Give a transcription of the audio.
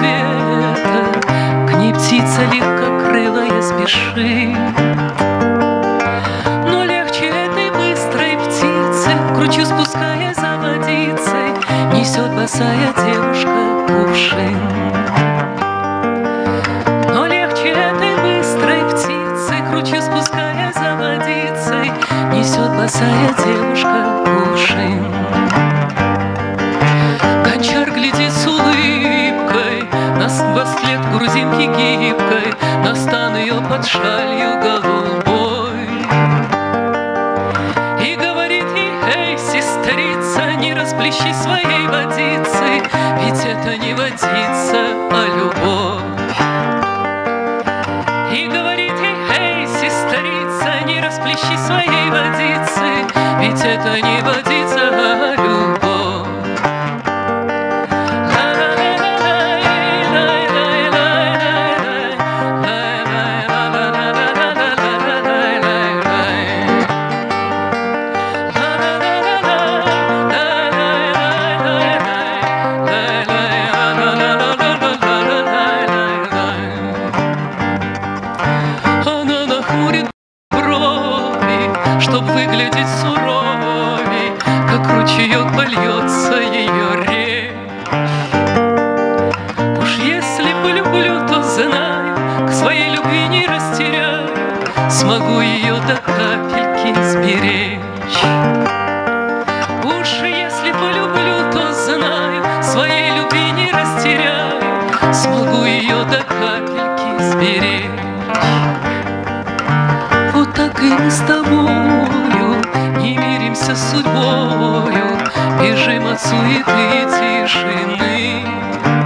рассвета, к ней птица легкокрылая спешит. Но легче этой быстрой птицы, кручу спуская за водицей, несет босая девушка кувшин. Но легче этой быстрой птицы, кручу спуская за водицей, несет босая девушка кувшин. Гончар глядит с улыбкой на вслед грузинки гибкой, на стан ее под шалью голубой. И говорит ей: эй, сестрица, не расплещи своей водицы, ведь это не водица, а любовь. И говорит ей: эй, сестрица, не расплещи своей водицы, ведь это не водица, а любовь. Судьбою бежим от суеты и тишины.